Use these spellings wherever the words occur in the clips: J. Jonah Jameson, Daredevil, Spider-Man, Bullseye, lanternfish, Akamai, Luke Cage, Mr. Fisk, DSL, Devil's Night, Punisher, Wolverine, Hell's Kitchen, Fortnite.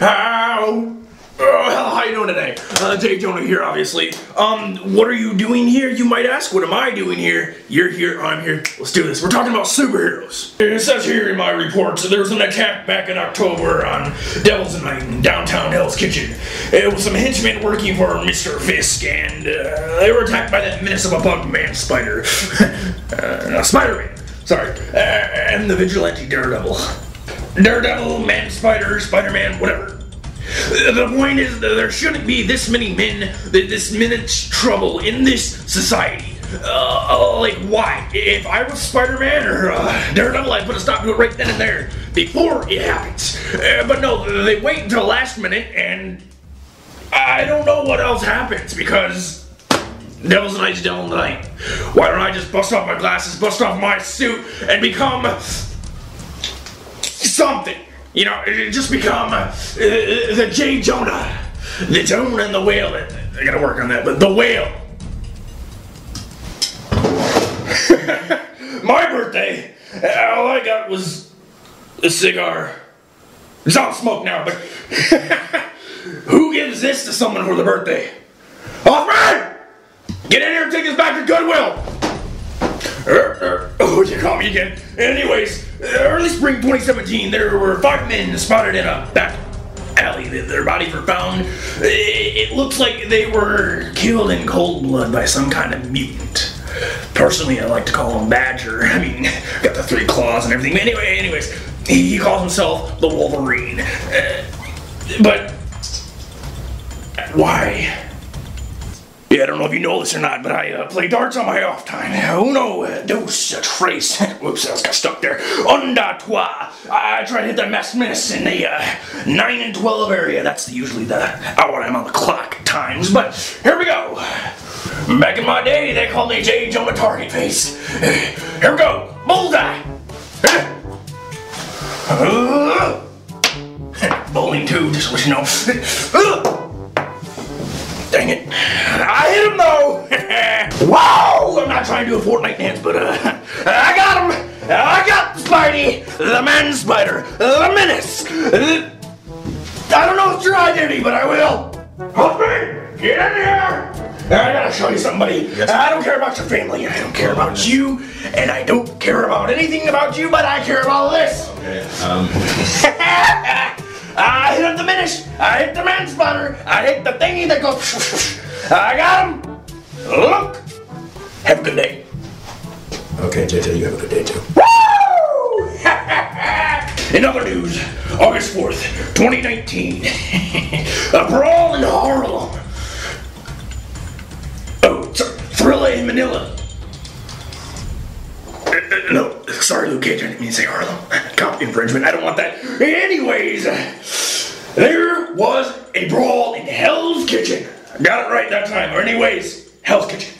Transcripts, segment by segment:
Ow! How you doing today? J. Jonah here, obviously. What are you doing here? You might ask, what am I doing here? You're here, I'm here. Let's do this. We're talking about superheroes. It says here in my report, so there was an attack back in October on Devil's Night in downtown Hell's Kitchen. It was some henchmen working for Mr. Fisk, and they were attacked by that menace of a bug man spider. Spider-Man, sorry. And the vigilante Daredevil. Daredevil, man spider, Spider-Man, whatever. The point is, there shouldn't be this many men, this minute's trouble in this society. Like, why? If I was Spider-Man or Daredevil, I'd put a stop to it right then and there, before it happens. But no, they wait until the last minute, and I don't know what else happens, because Devil's Night's Devil's Night. Why don't I just bust off my glasses, bust off my suit, and become something? You know, just become the J. Jonah. The Jonah and the whale. I gotta work on that, but the whale. My birthday, all I got was a cigar. It's all smoke now, but who gives this to someone for their birthday? Alfred! Get in here and take this back to Goodwill! Oh, you caught me again. Anyways, early spring 2017, there were 5 men spotted in a back alley. Their bodies were found. It looks like they were killed in cold blood by some kind of mutant. Personally, I like to call him Badger. I mean, got the 3 claws and everything. But anyways, he calls himself the Wolverine. But why? Yeah, I don't know if you know this or not, but I play darts on my off time. Uno, dos, tres. Whoops, I got stuck there. Onda, trois. I try to hit that mass miss in the 9 and 12 area. That's usually the hour I'm on the clock times, but here we go. Back in my day, they called me J. Jonah Target Face. Here we go. Bullseye. Bowling too, just so you know. Dang it. I hit him though! Wow! I'm not trying to do a Fortnite dance, but I got him! I got Spidey! The man spider! The menace! I don't know what's your identity, but I will! Help me! Get in here! I gotta show you somebody. Yes. I don't care about your family, I don't care about you, and I don't care about anything about you, but I care about this! Okay, I hit the menace, I hit the man spotter, I hit the thingy that goes I got him! Look! Have a good day. Okay, JJ, you have a good day too. Woo! In other news, August 4th, 2019. A brawl in Harlem. Oh, Thriller in Manila. No, sorry, Luke Cage, I didn't mean to say Harlem. Cop infringement, I don't want that. Anyways, there was a brawl in Hell's Kitchen. Got it right that time. Or anyways, Hell's Kitchen.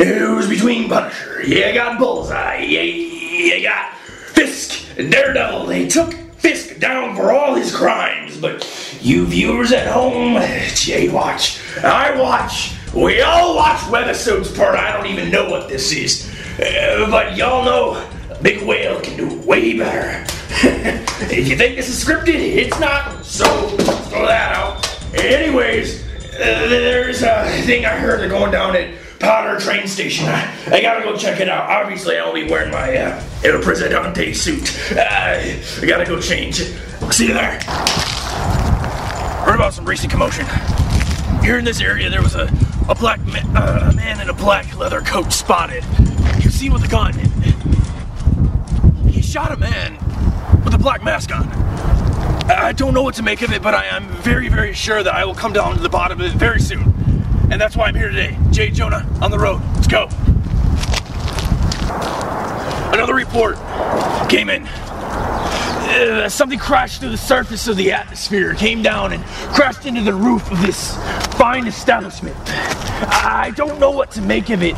It was between Punisher, you got Bullseye, you got Fisk, Daredevil. They took Fisk down for all his crimes. But you viewers at home, J-watch, I watch, we all watch webisodes part. I don't even know what this is. But y'all know, Big Whale can do way better. If you think this is scripted, it's not, so throw that out. Anyways, there's a thing I heard they're going down at Potter train station. I gotta go check it out. Obviously, I'll be wearing my Presidente suit. I gotta go change. See you there. Heard about some recent commotion. Here in this area, there was a black man in a black leather coat spotted. Seen with a gun. He shot a man with a black mask on. I don't know what to make of it, but I am very, very sure that I will come down to the bottom of it very soon. And that's why I'm here today. J. Jonah on the road. Let's go. Another report came in. Something crashed through the surface of the atmosphere, came down and crashed into the roof of this fine establishment. I don't know what to make of it,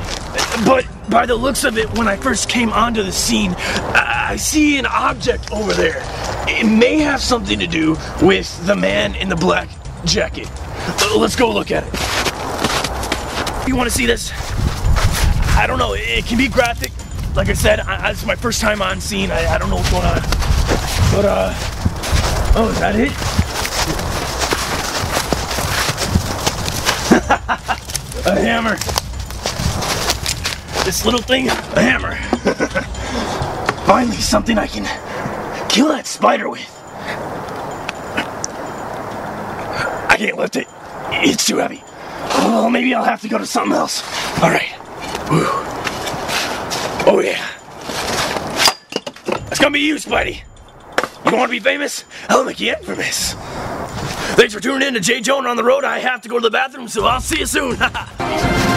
but by the looks of it, when I first came onto the scene, I see an object over there. It may have something to do with the man in the black jacket. Let's go look at it. You want to see this? I don't know. It can be graphic. Like I said, this is my first time on scene. I don't know what's going on. But, oh, is that it? A hammer. This little thing, a hammer. Finally, something I can kill that spider with. I can't lift it. It's too heavy. Well, maybe I'll have to go to something else. All right. Whew. Oh, yeah. It's gonna be you, Spidey. You wanna be famous? I'll make you infamous. Thanks for tuning in to J. Jonah on the Road. I have to go to the bathroom, so I'll see you soon.